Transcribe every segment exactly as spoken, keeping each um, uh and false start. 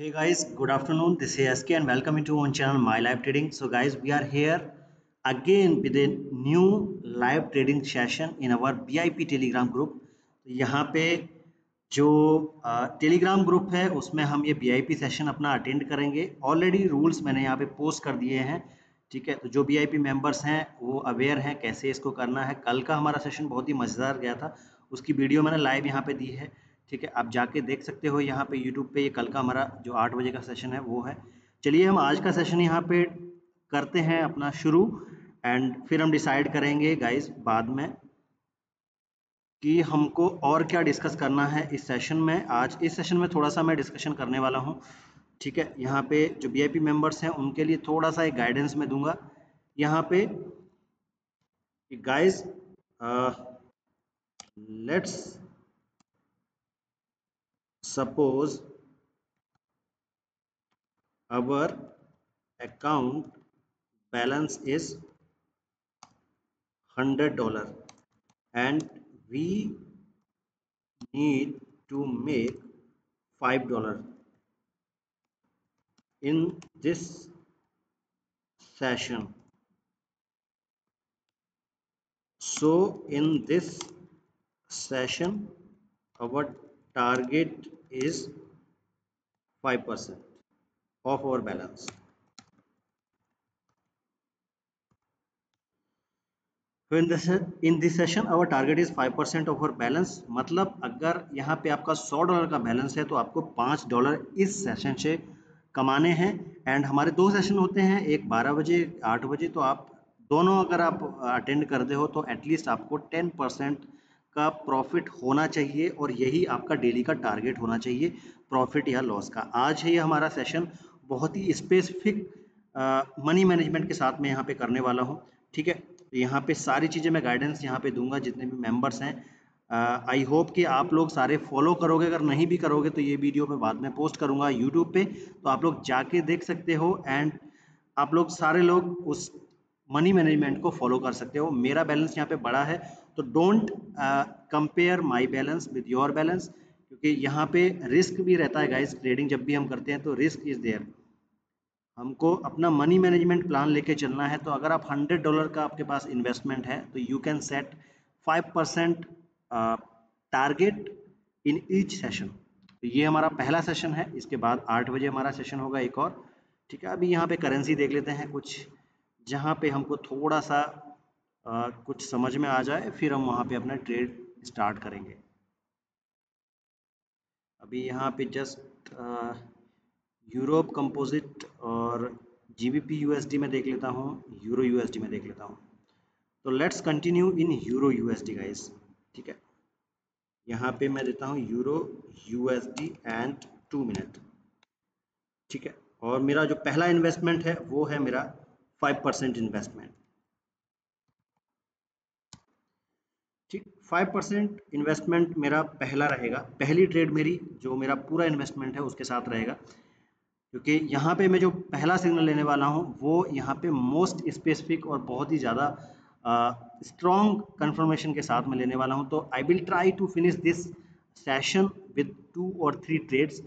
Hey guys, good afternoon. This is S K and welcome into our channel MyLive Trading. So guys, we are here again with a new live trading session in our V I P Telegram group. यहाँ पे जो Telegram group है उसमें हम ये V I P session अपना attend करेंगे. Already rules मैंने यहाँ पे post कर दिए हैं. ठीक है, तो जो V I P members हैं वो aware हैं कैसे इसको करना है. कल का हमारा session बहुत ही मज़ेदार गया था, उसकी video मैंने live यहाँ पे दी है. ठीक है, आप जाके देख सकते हो यहाँ पे YouTube पे. ये कल का हमारा जो आठ बजे का सेशन है वो है. चलिए हम आज का सेशन यहाँ पे करते हैं अपना शुरू, एंड फिर हम डिसाइड करेंगे गाइस बाद में कि हमको और क्या डिस्कस करना है इस सेशन में. आज इस सेशन में थोड़ा सा मैं डिस्कशन करने वाला हूँ. ठीक है, यहाँ पे जो वी आई पी मेम्बर्स हैं उनके लिए थोड़ा सा एक गाइडेंस मैं दूँगा यहाँ पे. Guys let's suppose our account balance is one hundred dollars and we need to make five dollars in this session. So in this session our target is five percent of our balance. So in this in this session our target is five percent of our balance. मतलब अगर यहाँ पे आपका सौ dollar का balance है तो आपको पाँच डॉलर इस सेशन से कमाने हैं. एंड हमारे दो सेशन होते हैं, एक बारह बजे आठ बजे. तो आप दोनों अगर आप अटेंड करते हो तो एटलीस्ट आपको टेन परसेंट का प्रॉफिट होना चाहिए, और यही आपका डेली का टारगेट होना चाहिए प्रॉफिट या लॉस का. आज है ये हमारा सेशन बहुत ही स्पेसिफिक मनी मैनेजमेंट के साथ मैं यहाँ पे करने वाला हूँ. ठीक है, तो यहाँ पे सारी चीज़ें मैं गाइडेंस यहाँ पे दूंगा जितने भी मेंबर्स हैं. आई होप कि आप लोग सारे फॉलो करोगे. अगर नहीं भी करोगे तो ये वीडियो मैं बाद में पोस्ट करूँगा यूट्यूब पर, तो आप लोग जाके देख सकते हो. एंड आप लोग सारे लोग उस मनी मैनेजमेंट को फॉलो कर सकते हो. मेरा बैलेंस यहाँ पे बड़ा है तो don't compare my balance with your balance, क्योंकि यहाँ पे रिस्क भी रहता है गाइस. ट्रेडिंग जब भी हम करते हैं तो रिस्क इज़ देयर. हमको अपना मनी मैनेजमेंट प्लान लेके चलना है. तो अगर आप हंड्रेड डॉलर का आपके पास इन्वेस्टमेंट है तो you can set five percent target in each session. तो ये हमारा पहला सेशन है, इसके बाद आठ बजे हमारा सेशन होगा एक और. ठीक है, अभी यहाँ पे करेंसी देख लेते हैं कुछ जहाँ पे हमको थोड़ा सा आ, कुछ समझ में आ जाए, फिर हम वहाँ पे अपना ट्रेड स्टार्ट करेंगे. अभी यहाँ पे जस्ट यूरोप कंपोजिट और जीबीपी यूएसडी में देख लेता हूँ, यूरो यूएसडी में देख लेता हूँ. तो let's continue in euro USD guys. ठीक है, यहाँ पे मैं देता हूँ euro USD and two minute. ठीक है, और मेरा जो पहला इन्वेस्टमेंट है वो है मेरा फाइव परसेंट इन्वेस्टमेंट. ठीक, फाइव परसेंट इन्वेस्टमेंट मेरा पहला रहेगा. पहली ट्रेड मेरी जो मेरा पूरा इन्वेस्टमेंट है उसके साथ रहेगा, क्योंकि यहाँ पे मैं जो पहला सिग्नल लेने वाला हूँ वो यहाँ पे मोस्ट स्पेसिफिक और बहुत ही ज़्यादा स्ट्रॉन्ग कंफर्मेशन के साथ मैं लेने वाला हूँ. तो I will try to finish this session with two और थ्री ट्रेड्स,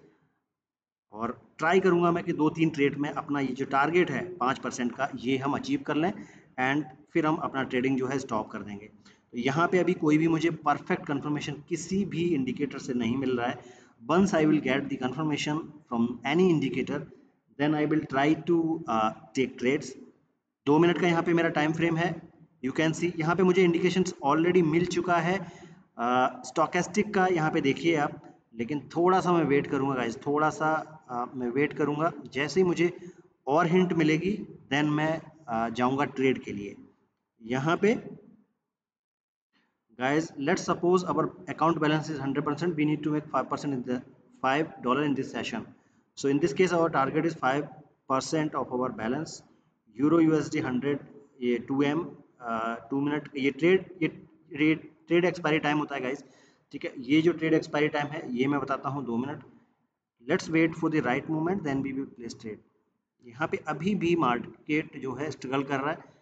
और ट्राई करूंगा मैं कि दो तीन ट्रेड में अपना ये जो टारगेट है पाँच परसेंट का ये हम अचीव कर लें, एंड फिर हम अपना ट्रेडिंग जो है स्टॉप कर देंगे. तो यहाँ पे अभी कोई भी मुझे परफेक्ट कंफर्मेशन किसी भी इंडिकेटर से नहीं मिल रहा है. Once I will get the confirmation from any indicator then I will try to take trades. दो मिनट का यहाँ पे मेरा टाइम फ्रेम है. यू कैन सी यहाँ पे मुझे इंडिकेशंस ऑलरेडी मिल चुका है स्टॉकेस्टिक uh, का. यहाँ पे देखिए आप, लेकिन थोड़ा सा मैं वेट करूँगा गाइज, थोड़ा सा आ, मैं वेट करूँगा. जैसे ही मुझे और हिंट मिलेगी देन मैं जाऊँगा ट्रेड के लिए. यहाँ पे guys let's suppose our account balance is hundred percent, we need to make five percent in the five dollar in this session. So in this case our target is five percent of our balance. Euro USD hundred ये two M two minute ये trade ये trade trade expiry time होता है guys. ठीक है, ये जो trade expiry time है ये मैं बताता हूँ, दो minute. Let's wait for the right movement then we will place trade. यहाँ पे अभी भी मार्केट जो है स्ट्रगल कर रहा है,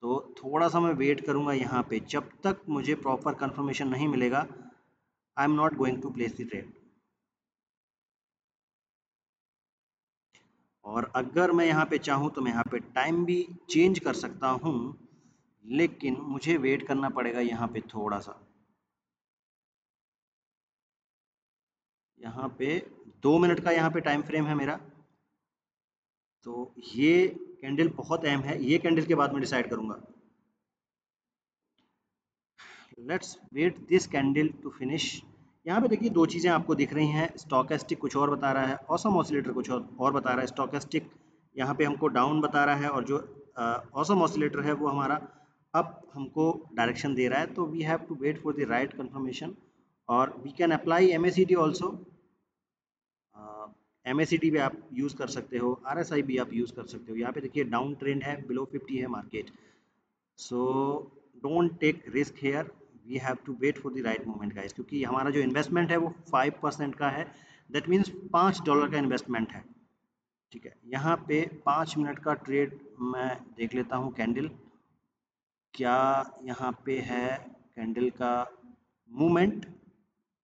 तो थोड़ा सा मैं वेट करूँगा यहाँ पे. जब तक मुझे प्रॉपर कंफर्मेशन नहीं मिलेगा I am not going to place the trade. और अगर मैं यहाँ पे चाहूँ तो मैं यहाँ पे टाइम भी चेंज कर सकता हूँ, लेकिन मुझे वेट करना पड़ेगा यहाँ पे थोड़ा सा। यहाँ पे दो मिनट का यहाँ पे टाइम फ्रेम है मेरा, तो ये कैंडल बहुत अहम है, ये कैंडल के बाद मैं डिसाइड करूँगा। Let's wait this candle to finish. यहाँ पे देखिए दो चीज़ें आपको दिख रही हैं, स्टॉकेस्टिक कुछ और बता रहा है, ऑसम ऑसिलेटर कुछ और, और बता रहा है। स्टॉकेस्टिक यहाँ पे हमको डाउन बता रहा है और जो ऑसम ऑसिलेटर है वो हमारा अप हमको डायरेक्शन दे रहा है। तो we have to wait for the right confirmation और we can apply M A C D also. M A C D भी आप यूज़ कर सकते हो, आर एस आई भी आप यूज़ कर सकते हो। यहाँ पे देखिए डाउन ट्रेंड है, बिलो फिफ्टी है market, so don't take risk here, we have to wait for the right moment guys, क्योंकि हमारा जो इन्वेस्टमेंट है वो फाइव परसेंट का है, दैट मीन्स पाँच डॉलर का इन्वेस्टमेंट है। ठीक है, यहाँ पे पाँच मिनट का ट्रेड मैं देख लेता हूँ। कैंडल क्या यहाँ पे है, कैंडल का मूवमेंट,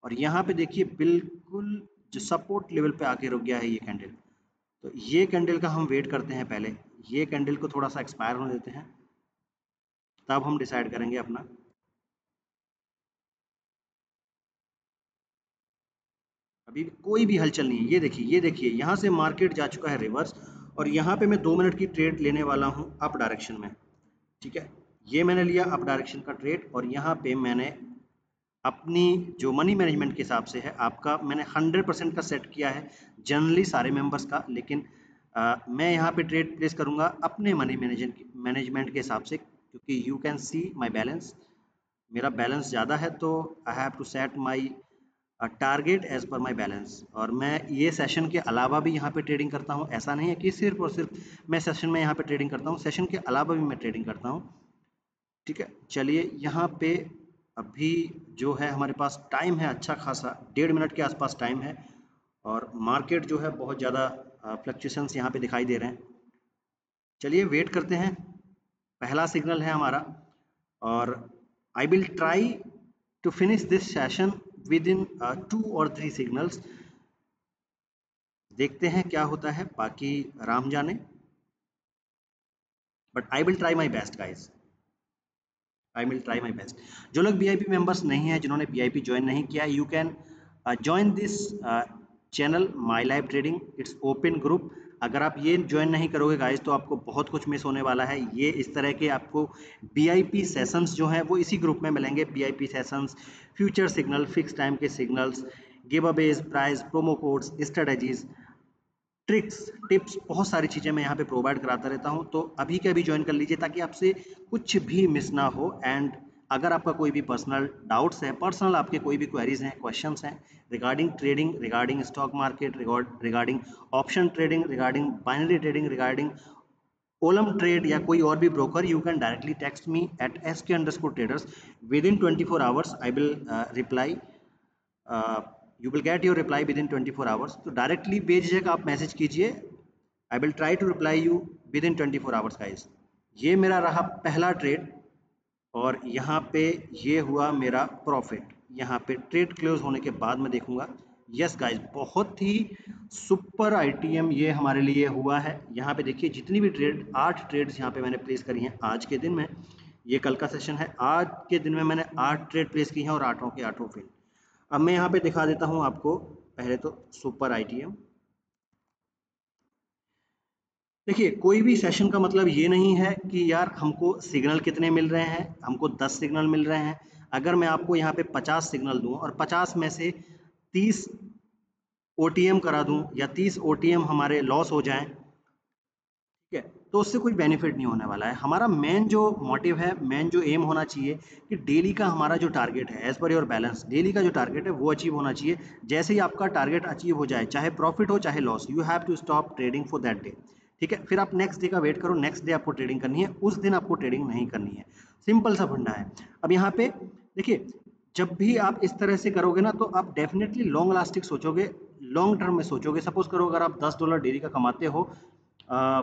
और यहाँ पे देखिए बिल्कुल जो सपोर्ट लेवल पे आके रुक गया है ये कैंडल। तो ये कैंडल का हम वेट करते हैं, पहले ये कैंडल को थोड़ा सा एक्सपायर होने देते हैं, तब हम डिसाइड करेंगे अपना। अभी कोई भी हलचल नहीं है। ये देखिए, ये देखिए यहाँ से मार्केट जा चुका है रिवर्स, और यहाँ पे मैं दो मिनट की ट्रेड लेने वाला हूँ अप डायरेक्शन में। ठीक है, ये मैंने लिया अप डायरेक्शन का ट्रेड, और यहाँ पे मैंने अपनी जो मनी मैनेजमेंट के हिसाब से है आपका, मैंने हंड्रेड परसेंट का सेट किया है जनरली सारे मेम्बर्स का, लेकिन आ, मैं यहाँ पे ट्रेड प्लेस करूँगा अपने मनी मैनेजमेंट के हिसाब से, क्योंकि you can see my balance, मेरा बैलेंस ज़्यादा है, तो I have to set my target as per my balance. और मैं ये सेशन के अलावा भी यहाँ पे ट्रेडिंग करता हूँ, ऐसा नहीं है कि सिर्फ और सिर्फ मैं सेशन में यहाँ पे ट्रेडिंग करता हूँ, सेशन के अलावा भी मैं ट्रेडिंग करता हूँ। ठीक है, चलिए यहाँ पे अभी जो है हमारे पास टाइम है अच्छा खासा, डेढ़ मिनट के आसपास टाइम है, और मार्केट जो है बहुत ज़्यादा फ्लक्चुएशंस यहाँ पर दिखाई दे रहे हैं। चलिए वेट करते हैं, पहला सिग्नल है हमारा, और I will try to finish this session within two और थ्री सिग्नल्स। देखते हैं क्या होता है, बाकी राम जाने, but I will try my best guys, I will try my best. जो लोग वी आई पी मेम्बर्स नहीं हैं, जिन्होंने वी आई पी ज्वाइन नहीं किया, you can join this channel my live trading, it's open group. अगर आप ये ज्वाइन नहीं करोगे गाइज तो आपको बहुत कुछ मिस होने वाला है। ये इस तरह के आपको वी आई पी सेशंस जो हैं वो इसी ग्रुप में मिलेंगे। V I P sessions, future signal, fix time के signals, giveaways, price, promo codes, strategies, tricks, tips, बहुत सारी चीज़ें मैं यहाँ पे प्रोवाइड कराता रहता हूँ। तो अभी के अभी ज्वाइन कर लीजिए ताकि आपसे कुछ भी मिस ना हो। एंड अगर आपका कोई भी पर्सनल डाउट्स हैं, पर्सनल आपके कोई भी क्वेरीज हैं, क्वेश्चंस हैं regarding trading, regarding stock market, regarding option trading, regarding binary trading, regarding Olymp trade या कोई और भी broker, you can directly text me at S K underscore traders. Within twenty four hours I will reply, you will get your reply within twenty four hours. तो directly बेझिझक आप message कीजिए, I will try to reply you within twenty four hours guys. ये मेरा रहा पहला trade, और यहाँ पे ये हुआ मेरा प्रॉफिट। यहाँ पे ट्रेड क्लोज होने के बाद मैं देखूँगा। यस गाइज, बहुत ही सुपर आईटीएम ये हमारे लिए हुआ है। यहाँ पे देखिए जितनी भी ट्रेड, आठ ट्रेड्स यहाँ पे मैंने प्लेस करी हैं आज के दिन में। ये कल का सेशन है, आज के दिन में मैंने आठ ट्रेड प्लेस की हैं और आठों के आठों फेल। अब मैं यहाँ पे दिखा देता हूँ आपको। पहले तो सुपर आईटीएम देखिए, कोई भी सेशन का मतलब ये नहीं है कि यार हमको सिग्नल कितने मिल रहे हैं, हमको दस सिग्नल मिल रहे हैं। अगर मैं आपको यहाँ पे पचास सिग्नल दूँ और पचास में से तीस ओटीएम करा दूँ या तीस ओटीएम हमारे लॉस हो जाएं, ठीक है, तो उससे कोई बेनिफिट नहीं होने वाला है। हमारा मेन जो मोटिव है, मेन जो एम होना चाहिए कि डेली का हमारा जो टारगेट है as per your balance, daily का जो टारगेट है वो अचीव होना चाहिए। जैसे ही आपका टारगेट अचीव हो जाए, चाहे प्रॉफिट हो चाहे loss, you have to stop trading for that day. ठीक है, फिर आप नेक्स्ट डे का वेट करो, नेक्स्ट डे आपको ट्रेडिंग करनी है, उस दिन आपको ट्रेडिंग नहीं करनी है। सिंपल सा फंडा है। अब यहाँ पे देखिए, जब भी आप इस तरह से करोगे ना तो आप डेफिनेटली लॉन्ग लास्टिक सोचोगे, लॉन्ग टर्म में सोचोगे। सपोज करो अगर आप दस डॉलर डेली का कमाते हो आ,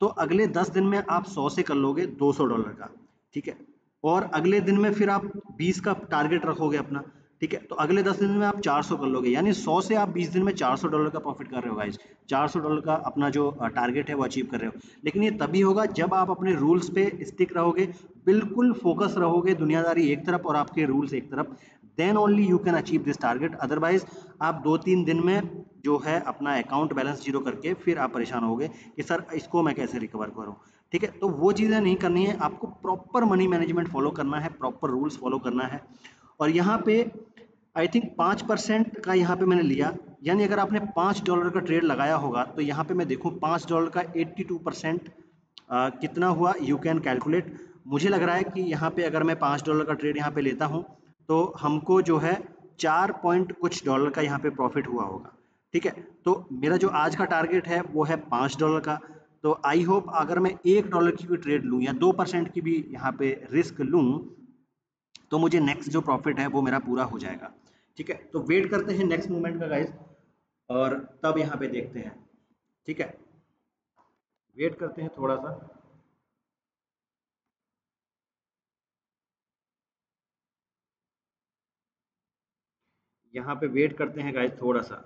तो अगले दस दिन में आप सौ से कर लोगे दो सौ डॉलर का। ठीक है, और अगले दिन में फिर आप बीस का टारगेट रखोगे अपना। ठीक है। तो अगले दस दिन में आप चार सौ कर लोगे, यानी सौ से आप बीस दिन में चार सौ डॉलर का प्रॉफिट कर रहे हो गाइस। चार सौ डॉलर का अपना जो टारगेट है वो अचीव कर रहे हो, लेकिन ये तभी होगा जब आप अपने रूल्स पे स्टिक रहोगे, बिल्कुल फोकस रहोगे, दुनियादारी एक तरफ और आपके रूल्स एक तरफ, then only you can achieve this target. Otherwise आप दो तीन दिन में जो है अपना अकाउंट बैलेंस जीरो करके फिर आप परेशान होगे कि सर इसको मैं कैसे रिकवर करूं, ठीक है। तो वो चीज़ें नहीं करनी है, आपको प्रॉपर मनी मैनेजमेंट फॉलो करना है, प्रॉपर रूल्स फॉलो करना है। और यहाँ पे आई थिंक पाँच परसेंट का यहाँ पे मैंने लिया, यानी अगर आपने पाँच डॉलर का ट्रेड लगाया होगा तो यहाँ पे मैं देखूँ पाँच डॉलर का एट्टी टू परसेंट कितना हुआ, यू कैन कैलकुलेट। मुझे लग रहा है कि यहाँ पे अगर मैं पाँच डॉलर का ट्रेड यहाँ पे लेता हूँ तो हमको जो है चार पॉइंट कुछ डॉलर का यहाँ पे प्रॉफिट हुआ होगा, ठीक है। तो मेरा जो आज का टारगेट है वो है पाँच डॉलर का, तो आई होप अगर मैं एक डॉलर की भी ट्रेड लूँ या दो परसेंट की भी यहाँ पे रिस्क लूँ तो मुझे नेक्स्ट जो प्रॉफिट है वो मेरा पूरा हो जाएगा, ठीक है। तो वेट करते हैं नेक्स्ट मूवमेंट का गाइस और तब यहाँ पे देखते हैं, ठीक है। वेट करते हैं थोड़ा सा, यहाँ पे वेट करते हैं गाइस थोड़ा सा।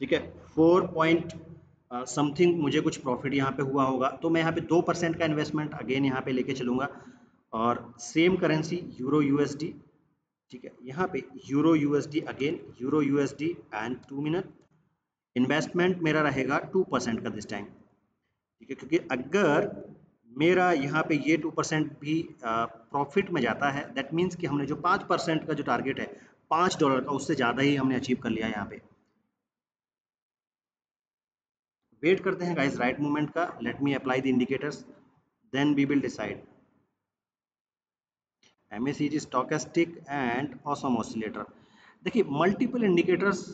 ठीक है, फोर पॉइंट समथिंग मुझे कुछ प्रॉफिट यहाँ पे हुआ होगा, तो मैं यहाँ पे दो परसेंट का इन्वेस्टमेंट अगेन यहाँ पे लेके चलूँगा। और सेम करेंसी यूरो यूएसडी, ठीक है, यहाँ पे euro USD again, euro USD and two minute. Investment मेरा रहेगा टू परसेंट का दिस टाइम, ठीक है, क्योंकि अगर मेरा यहाँ पे ये टू परसेंट भी प्रॉफिट में जाता है दैट मीन्स कि हमने जो पाँच परसेंट का जो टारगेट है पाँच डॉलर का उससे ज़्यादा ही हमने अचीव कर लिया यहाँ पे। वेट करते हैं गाइज राइट मूवमेंट का, let me apply the indicators then we will decide. MACD stochastic and awesome oscillator, देखिए मल्टीपल इंडिकेटर्स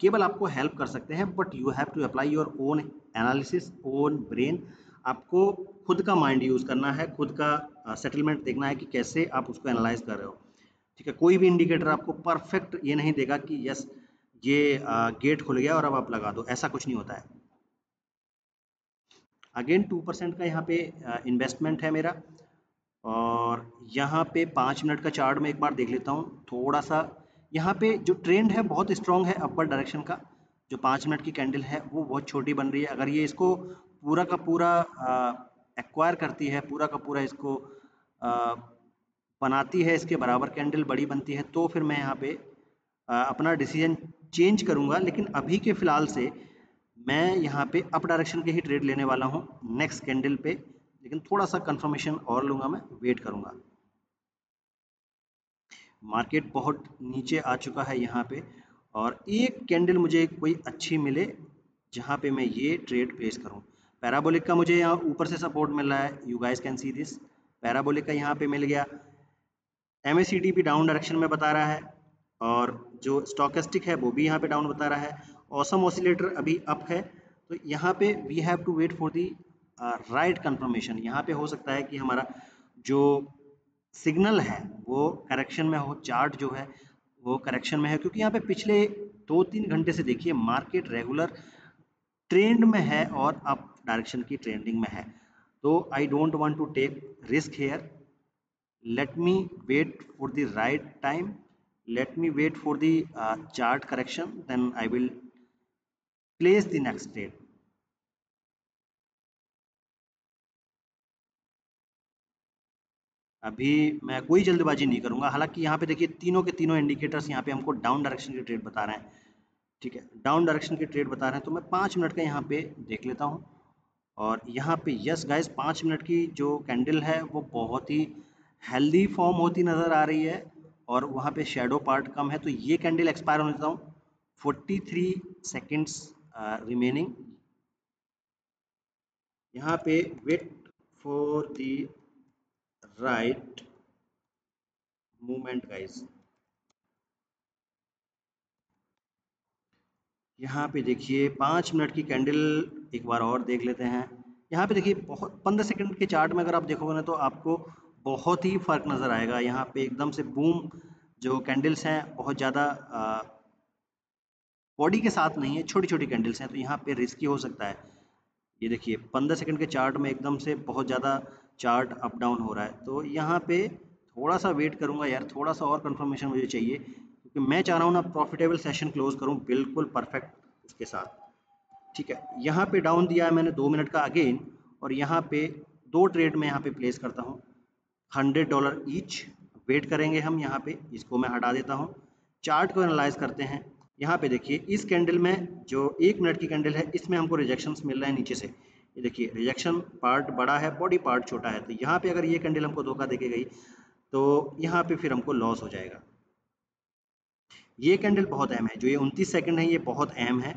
केवल आपको हेल्प कर सकते हैं, but you have to apply your own analysis, own brain. आपको खुद का माइंड यूज़ करना है, खुद का सेटलमेंट uh, देखना है कि कैसे आप उसको एनालाइज कर रहे हो, ठीक है। कोई भी इंडिकेटर आपको परफेक्ट ये नहीं देगा कि यस ये गेट uh, खुल गया और अब आप लगा दो, ऐसा कुछ नहीं होता है। अगेन टू परसेंट का यहाँ पे इन्वेस्टमेंट है मेरा, और यहाँ पे पाँच मिनट का चार्ट मैं एक बार देख लेता हूँ थोड़ा सा। यहाँ पे जो ट्रेंड है बहुत स्ट्रॉन्ग है अपवर्ड डायरेक्शन का, जो पाँच मिनट की कैंडल है वो बहुत छोटी बन रही है। अगर ये इसको पूरा का पूरा एक्वायर करती है, पूरा का पूरा इसको आ, बनाती है, इसके बराबर कैंडल बड़ी बनती है, तो फिर मैं यहाँ पे आ, अपना डिसीजन चेंज करूँगा। लेकिन अभी के फ़िलहाल से मैं यहाँ पे अप डायरेक्शन के ही ट्रेड लेने वाला हूँ नेक्स्ट कैंडल पे, लेकिन थोड़ा सा कंफर्मेशन और लूँगा, मैं वेट करूँगा। मार्केट बहुत नीचे आ चुका है यहाँ पे, और एक कैंडल मुझे कोई अच्छी मिले जहाँ पे मैं ये ट्रेड प्लेस करूँ। पैराबोलिक का मुझे यहाँ ऊपर से सपोर्ट मिल रहा है, you guys can see this, parabolic का यहाँ पे मिल गया। एमएसीडी भी डाउन डायरेक्शन में बता रहा है, और जो स्टॉकेस्टिक है वो भी यहाँ पे डाउन बता रहा है। ऑसम ऑसिलेटर अभी अप है, तो यहाँ पे we have to wait for the right confirmation. यहाँ पे हो सकता है कि हमारा जो सिग्नल है वो करेक्शन में हो, चार्ट जो है वो करेक्शन में है, क्योंकि यहाँ पे पिछले दो तीन घंटे से देखिए मार्केट रेगुलर ट्रेंड में है और अप डायरेक्शन की ट्रेंडिंग में है। तो I don't want to take risk here, let me wait for the right time, let me wait for the chart correction, then I will place the next trade. अभी मैं कोई जल्दबाजी नहीं करूंगा। हालांकि यहाँ पे देखिए तीनों के तीनों इंडिकेटर्स यहाँ पे हमको डाउन डायरेक्शन के ट्रेड बता रहे हैं, ठीक है, डाउन डायरेक्शन के ट्रेड बता रहे हैं। तो मैं पाँच मिनट का यहाँ पे देख लेता हूँ, और यहाँ पे यस गाइस पाँच मिनट की जो कैंडल है वो बहुत ही हेल्दी फॉर्म होती नज़र आ रही है, और वहाँ पे शेडो पार्ट कम है, तो ये कैंडल एक्सपायर होने देता हूँ। फोर्टी थ्री सेकेंड्स रिमेनिंग, यहाँ पे wait for the right movement guys. यहाँ पे देखिए पाँच मिनट की कैंडल एक बार और देख लेते हैं। यहाँ पे देखिए बहुत पंद्रह सेकेंड के चार्ट में अगर आप देखोगे ना तो आपको बहुत ही फर्क नज़र आएगा। यहाँ पे एकदम से बूम जो कैंडल्स हैं बहुत ज़्यादा बॉडी के साथ नहीं है, छोटी छोटी कैंडल्स हैं, तो यहाँ पे रिस्की हो सकता है। ये देखिए पंद्रह सेकंड के चार्ट में एकदम से बहुत ज़्यादा चार्ट अप डाउन हो रहा है। तो यहाँ पे थोड़ा सा वेट करूँगा यार, थोड़ा सा और कंफर्मेशन मुझे चाहिए, क्योंकि मैं चाह रहा हूँ ना प्रॉफिटेबल सेशन क्लोज करूँ बिल्कुल परफेक्ट उसके साथ। ठीक है, यहाँ पे डाउन दिया है मैंने दो मिनट का अगेन, और यहाँ पे दो ट्रेड में यहाँ पे प्लेस करता हूँ हंड्रेड डॉलर ईच। वेट करेंगे हम यहाँ पे, इसको मैं हटा देता हूँ। चार्ट को एनालाइज करते हैं। यहाँ पे देखिए इस कैंडल में जो एक मिनट की कैंडल है इसमें हमको रिजेक्शंस मिल रहे हैं नीचे से। ये देखिए रिजेक्शन पार्ट बड़ा है, बॉडी पार्ट छोटा है। तो यहाँ पे अगर ये कैंडल हमको धोखा देके गई तो यहाँ पे फिर हमको लॉस हो जाएगा। ये कैंडल बहुत अहम है, जो ये उनतीस सेकेंड है ये बहुत अहम है।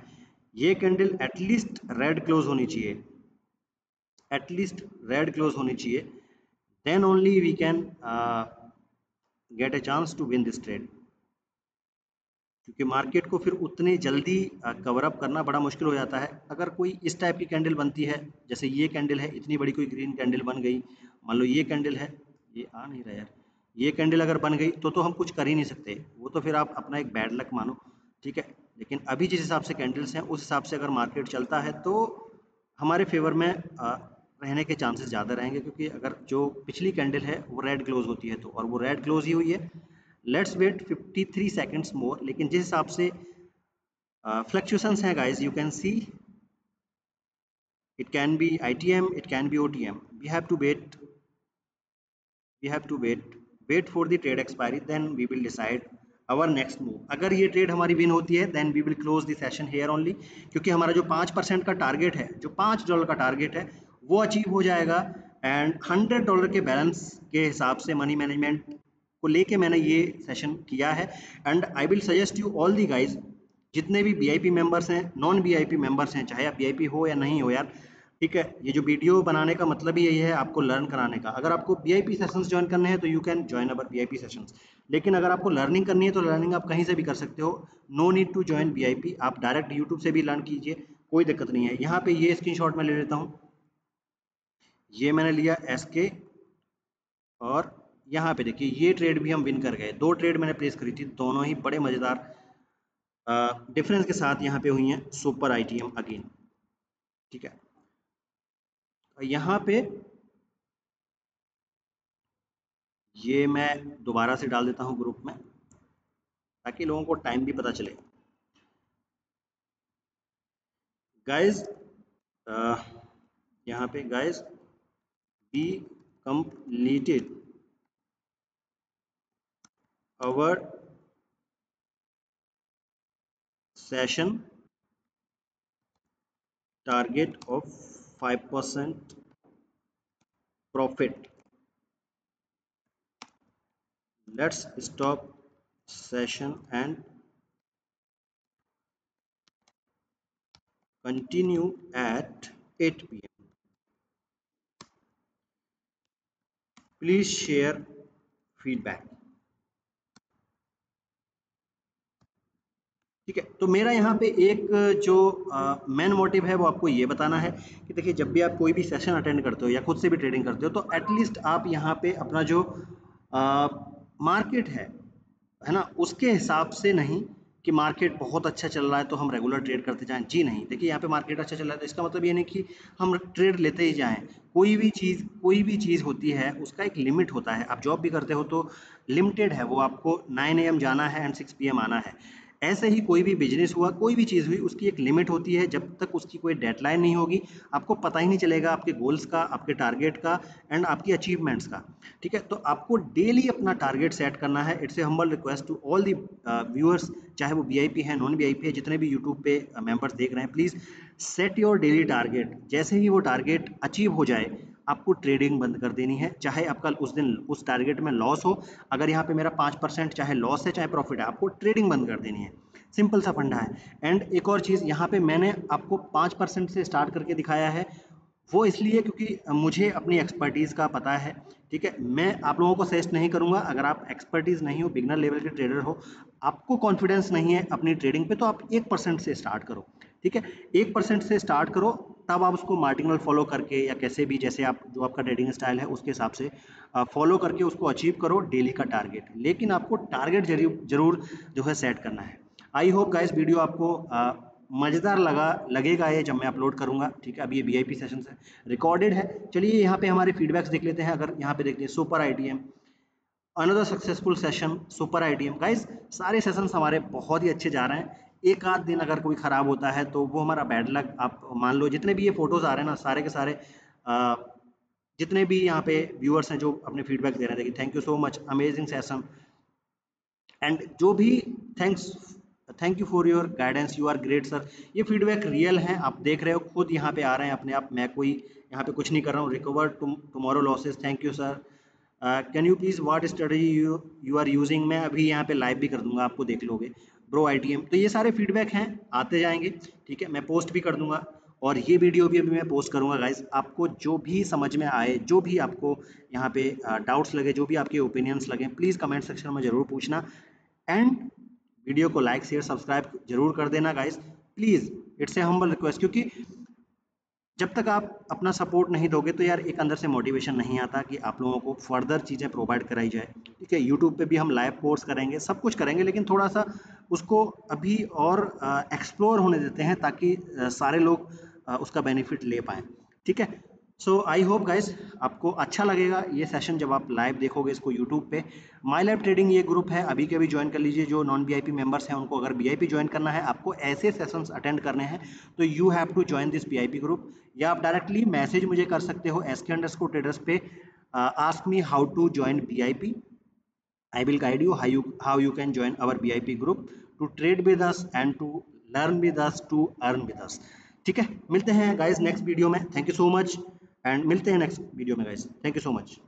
ये कैंडल एटलीस्ट रेड क्लोज होनी चाहिए, एटलीस्ट रेड क्लोज होनी चाहिए, then only we can get a chance to win this trade. क्योंकि मार्केट को फिर उतने जल्दी कवर अप करना बड़ा मुश्किल हो जाता है। अगर कोई इस टाइप की कैंडल बनती है, जैसे ये कैंडल है, इतनी बड़ी कोई ग्रीन कैंडल बन गई, मान लो ये कैंडल है, ये आ नहीं रहा यार, ये कैंडल अगर बन गई तो तो हम कुछ कर ही नहीं सकते, वो तो फिर आप अपना एक बैड लक मानो। ठीक है, लेकिन अभी जिस हिसाब से कैंडल्स हैं उस हिसाब से अगर मार्केट चलता है तो हमारे फेवर में आ, रहने के चांसेस ज़्यादा रहेंगे, क्योंकि अगर जो पिछली कैंडल है वो रेड क्लोज होती है तो, और वो रेड क्लोज ही हुई है। Let's wait fifty three seconds more. लेकिन जिस हिसाब से फ्लक्चुएशंस हैं guys, you can see it can be I T M, it can be O T M. We have to wait, we have to wait wait for the trade expiry, then we will decide our next move. अगर ये trade हमारी win होती है then we will close the session here only, क्योंकि हमारा जो पाँच percent का टारगेट है, जो पाँच डॉलर का टारगेट है वो अचीव हो जाएगा। एंड हंड्रेड डॉलर के बैलेंस के हिसाब से मनी मैनेजमेंट को लेके मैंने ये सेशन किया है। And I will suggest you all the guys, जितने भी वी आई पी मेंबर्स हैं, non V I P members हैं, चाहे आप वी आई पी हो या नहीं हो यार। ठीक है, ये जो वीडियो बनाने का मतलब ही यही है, आपको लर्न कराने का। अगर आपको V I P sessions join करने हैं तो you can join our V I P sessions, लेकिन अगर आपको लर्निंग करनी है तो लर्निंग आप कहीं से भी कर सकते हो। No need to join V I P, आप डायरेक्ट यूट्यूब से भी लर्न कीजिए, कोई दिक्कत नहीं है। यहाँ पे ये स्क्रीनशॉट में ले लेता हूँ, ये मैंने लिया एस के, और यहाँ पे देखिए ये ट्रेड भी हम विन कर गए। दो ट्रेड मैंने प्लेस करी थी, दोनों ही बड़े मज़ेदार डिफरेंस के साथ यहाँ पे हुई हैं। Super I T M again, ठीक है, यहाँ पे ये मैं दोबारा से डाल देता हूँ ग्रुप में ताकि लोगों को टाइम भी पता चले। गाइज यहाँ पे guys we completed our session target of five percent profit. Let's stop session and continue at eight P M. Please share feedback. ठीक है, तो मेरा यहाँ पे एक जो मेन मोटिव है वो आपको ये बताना है कि देखिए जब भी आप कोई भी सेशन अटेंड करते हो या खुद से भी ट्रेडिंग करते हो तो एटलीस्ट आप यहाँ पे अपना जो मार्केट है है ना, उसके हिसाब से नहीं कि मार्केट बहुत अच्छा चल रहा है तो हम रेगुलर ट्रेड करते जाएं। जी नहीं, देखिए यहाँ पे मार्केट अच्छा चल रहा है तो इसका मतलब ये नहीं कि हम ट्रेड लेते ही जाएं। कोई भी चीज़ कोई भी चीज़ होती है उसका एक लिमिट होता है। आप जॉब भी करते हो तो लिमिटेड है वो, आपको नाइन ए एम जाना है एंड सिक्स पी एम आना है। ऐसे ही कोई भी बिजनेस हुआ, कोई भी चीज़ हुई, उसकी एक लिमिट होती है। जब तक उसकी कोई डेडलाइन नहीं होगी आपको पता ही नहीं चलेगा आपके गोल्स का, आपके टारगेट का एंड आपकी अचीवमेंट्स का। ठीक है, तो आपको डेली अपना टारगेट सेट करना है। It's a humble request to all the viewers, चाहे वो वीआईपी है, नॉन वीआईपी है, जितने भी यूट्यूब पे मेंबर्स देख रहे हैं, please set your daily target. जैसे ही वो टारगेट अचीव हो जाए आपको ट्रेडिंग बंद कर देनी है, चाहे आपका उस दिन उस टारगेट में लॉस हो। अगर यहाँ पे मेरा पाँच परसेंट चाहे लॉस है चाहे प्रॉफिट है, आपको ट्रेडिंग बंद कर देनी है, सिंपल सा फंडा है। एंड एक और चीज़, यहाँ पे मैंने आपको पाँच परसेंट से स्टार्ट करके दिखाया है, वो इसलिए क्योंकि मुझे अपनी एक्सपर्टीज़ का पता है। ठीक है, मैं आप लोगों को सजेस्ट नहीं करूँगा। अगर आप एक्सपर्टीज़ नहीं हो, बिगनर लेवल के ट्रेडर हो, आपको कॉन्फिडेंस नहीं है अपनी ट्रेडिंग पे, तो आप एक परसेंट से स्टार्ट करो। ठीक है, एक परसेंट से स्टार्ट करो, तब आप उसको मार्जिनल फॉलो करके या कैसे भी, जैसे आप जो आपका ट्रेडिंग स्टाइल है उसके हिसाब से फॉलो करके उसको अचीव करो डेली का टारगेट। लेकिन आपको टारगेट जरूर जरूर जो है सेट करना है। आई होप गाइस वीडियो आपको आ, मज़ेदार लगा लगेगा ये जब मैं अपलोड करूँगा। ठीक है, अब ये वी आई पी सेशन है, रिकॉर्डेड है। चलिए यहाँ पे हमारे फीडबैक्स देख लेते हैं। अगर यहाँ पे देखते हैं super I T M, another successful session super I T M. Guys सारे सेशन हमारे बहुत ही अच्छे जा रहे हैं। एक आध दिन अगर कोई ख़राब होता है तो वो हमारा बैड लक आप मान लो। जितने भी ये फोटोज़ आ रहे हैं ना सारे के सारे आ, जितने भी यहाँ पे व्यूअर्स हैं जो अपने फीडबैक दे रहे हैं, देखिए thank you so much, amazing session, and जो भी thanks, thank you for your guidance, you are great sir. ये फीडबैक रियल हैं, आप देख रहे हो, खुद यहाँ पे आ रहे हैं अपने आप। मैं कोई यहाँ पे कुछ नहीं कर रहा हूँ। Recover tomorrow losses, thank you sir. Can you please what strategy you you are using. मैं अभी यहाँ पे लाइव भी कर दूंगा, आपको देख लोगे ब्रो आईटीएम। तो ये सारे फीडबैक हैं, आते जाएंगे। ठीक है, मैं पोस्ट भी कर दूंगा और ये वीडियो भी अभी मैं पोस्ट करूंगा। गाइज आपको जो भी समझ में आए, जो भी आपको यहाँ पे डाउट्स लगे, जो भी आपके ओपिनियंस लगे, प्लीज़ कमेंट सेक्शन में ज़रूर पूछना, एंड वीडियो को लाइक शेयर सब्सक्राइब जरूर कर देना guys, please, it's a humble request. क्योंकि जब तक आप अपना सपोर्ट नहीं दोगे तो यार एक अंदर से मोटिवेशन नहीं आता कि आप लोगों को फर्दर चीज़ें प्रोवाइड कराई जाए। ठीक है, यूट्यूब पे भी हम लाइव कोर्स करेंगे, सब कुछ करेंगे, लेकिन थोड़ा सा उसको अभी और एक्सप्लोर होने देते हैं ताकि सारे लोग उसका बेनिफिट ले पाएँ। ठीक है, सो आई होप गाइज आपको अच्छा लगेगा ये सेशन जब आप लाइव देखोगे इसको यूट्यूब पे। माई लाइव ट्रेडिंग ये ग्रुप है, अभी के अभी ज्वाइन कर लीजिए। जो non V I P members हैं उनको, अगर वी आई पी ज्वाइन करना है, आपको ऐसे सेशंस अटेंड करने हैं तो you have to join this V I P group. या आप डायरेक्टली मैसेज मुझे कर सकते हो एस के अंडरस्कोर ट्रेडर्स पे, ask me how to join V I P, I will guide you how you how you can join our V I P group to trade with us and to learn with us to earn with us. ठीक है, मिलते हैं guys next video में। Thank you so much, and मिलते हैं next video में guys, thank you so much.